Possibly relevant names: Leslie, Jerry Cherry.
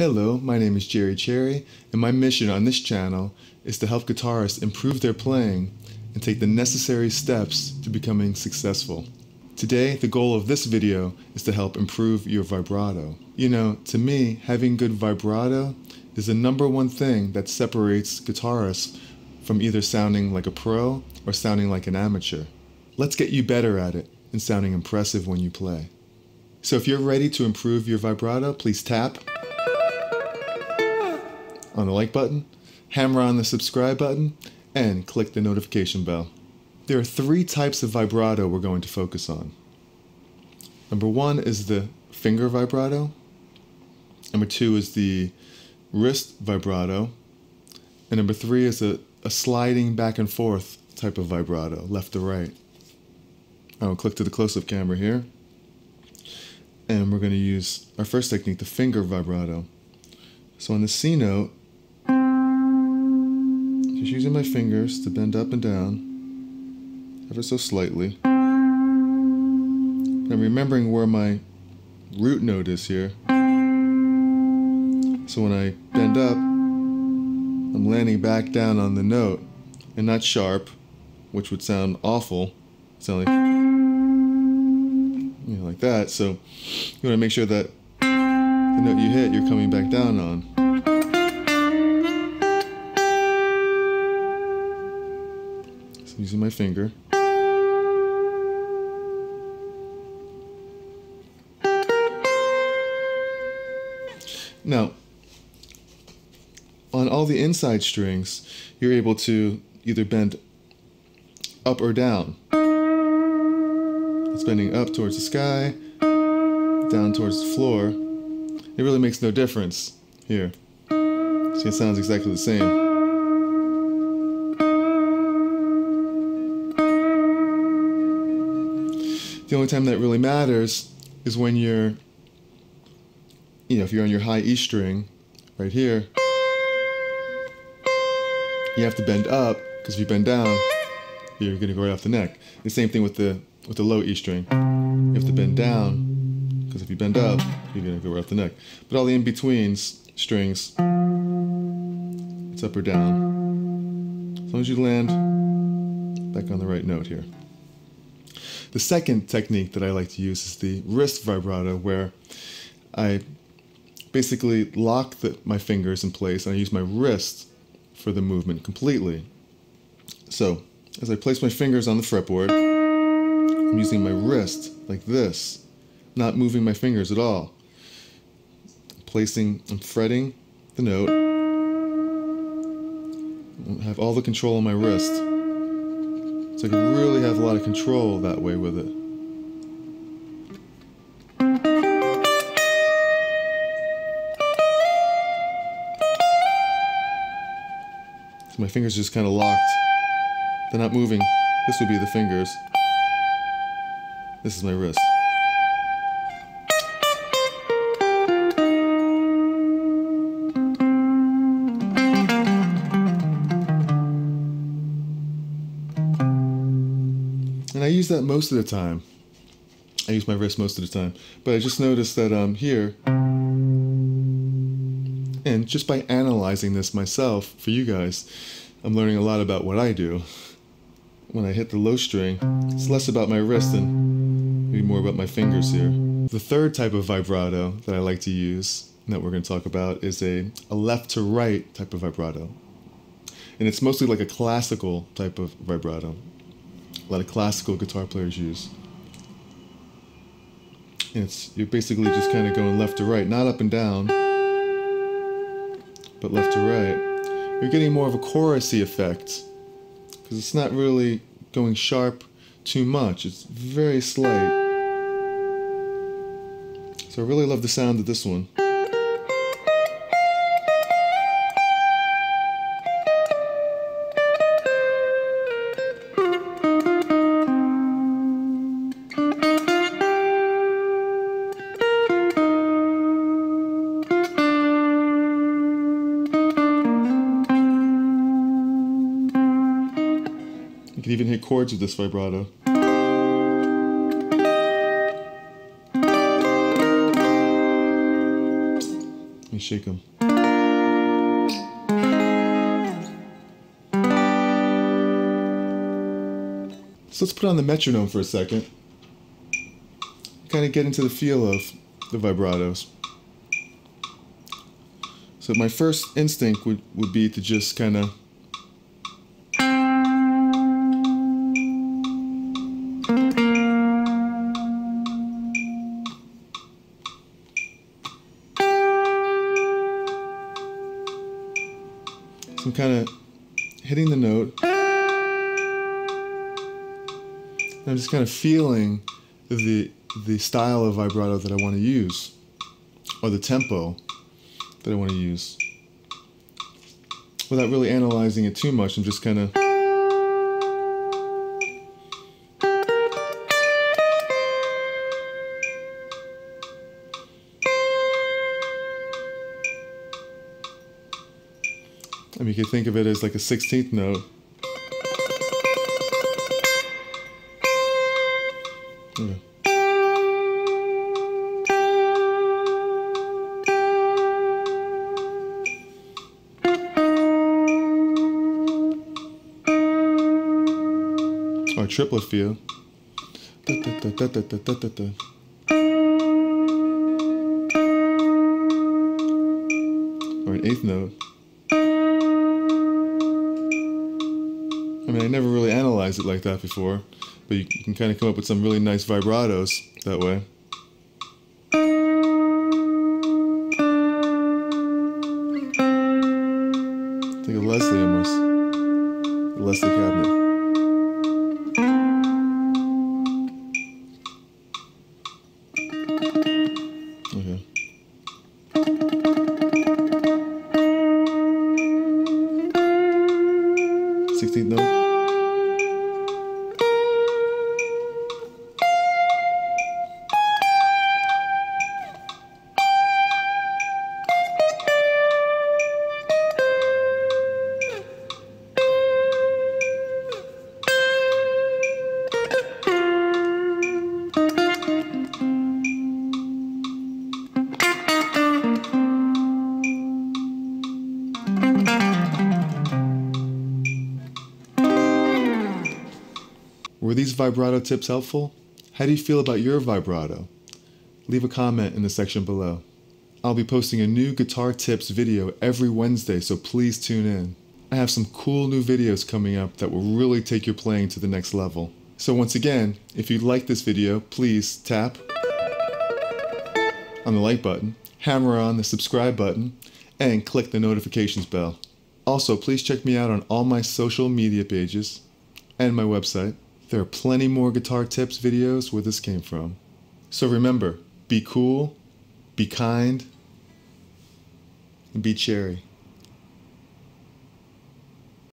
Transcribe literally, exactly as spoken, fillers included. Hello, my name is Jerry Cherry, and my mission on this channel is to help guitarists improve their playing and take the necessary steps to becoming successful. Today, the goal of this video is to help improve your vibrato. You know, to me, having good vibrato is the number one thing that separates guitarists from either sounding like a pro or sounding like an amateur. Let's get you better at it and sounding impressive when you play. So if you're ready to improve your vibrato, please tap on the like button, hammer on the subscribe button, and click the notification bell. There are three types of vibrato we're going to focus on. Number one is the finger vibrato, number two is the wrist vibrato, and number three is a, a sliding back and forth type of vibrato, left to right. I'll click to the close-up camera here, and we're going to use our first technique, the finger vibrato. So on the C note, just using my fingers to bend up and down, ever so slightly. And remembering where my root note is here. So when I bend up, I'm landing back down on the note, and not sharp, which would sound awful. Sound like, you know, like that. So you want to make sure that the note you hit, you're coming back down on. So I'm using my finger. Now, on all the inside strings, you're able to either bend up or down. It's bending up towards the sky, down towards the floor. It really makes no difference here. See, it sounds exactly the same. The only time that really matters is when you're, you know, if you're on your high E string right here, you have to bend up, because if you bend down, you're going to go right off the neck. The same thing with the, with the low E string. You have to bend down, because if you bend up, you're going to go right up the neck. But all the in-betweens, strings, it's up or down. As long as you land back on the right note here. The second technique that I like to use is the wrist vibrato, where I basically lock the, my fingers in place, and I use my wrist for the movement completely. So, as I place my fingers on the fretboard, I'm using my wrist like this. Not moving my fingers at all. Placing and fretting the note. I have all the control on my wrist. So I can really have a lot of control that way with it. So my fingers are just kind of locked. They're not moving. This would be the fingers. This is my wrist. And I use that most of the time. I use my wrist most of the time. But I just noticed that um, here, and just by analyzing this myself for you guys, I'm learning a lot about what I do. When I hit the low string, it's less about my wrist and maybe more about my fingers here. The third type of vibrato that I like to use, and that we're going to talk about, is a, a left to right type of vibrato. And it's mostly like a classical type of vibrato. A lot of classical guitar players use. And it's, you're basically just kind of going left to right, not up and down, but left to right. You're getting more of a chorusy effect, because it's not really going sharp too much. It's very slight. So I really love the sound of this one. You can even hit chords with this vibrato. Let me shake them. So let's put on the metronome for a second. Kind of get into the feel of the vibratos. So my first instinct would, would be to just kind of so I'm kind of hitting the note. I'm just kind of feeling the the style of vibrato that I want to use, or the tempo that I want to use, without really analyzing it too much. I'm just kind of I mean, you could think of it as like a sixteenth note. Yeah. Or triplet feel. Da, da, da, da, da, da, da, da. Or an eighth note. I mean, I never really analyzed it like that before, but you can kind of come up with some really nice vibratos that way. Think of Leslie almost. The Leslie cabinet. sixteenth note. Were these vibrato tips helpful? How do you feel about your vibrato? Leave a comment in the section below. I'll be posting a new guitar tips video every Wednesday, so please tune in. I have some cool new videos coming up that will really take your playing to the next level. So once again, if you like this video, please tap on the like button, hammer on the subscribe button, and click the notifications bell. Also, please check me out on all my social media pages and my website. There are plenty more guitar tips videos where this came from. So remember, be cool, be kind, and be cherry.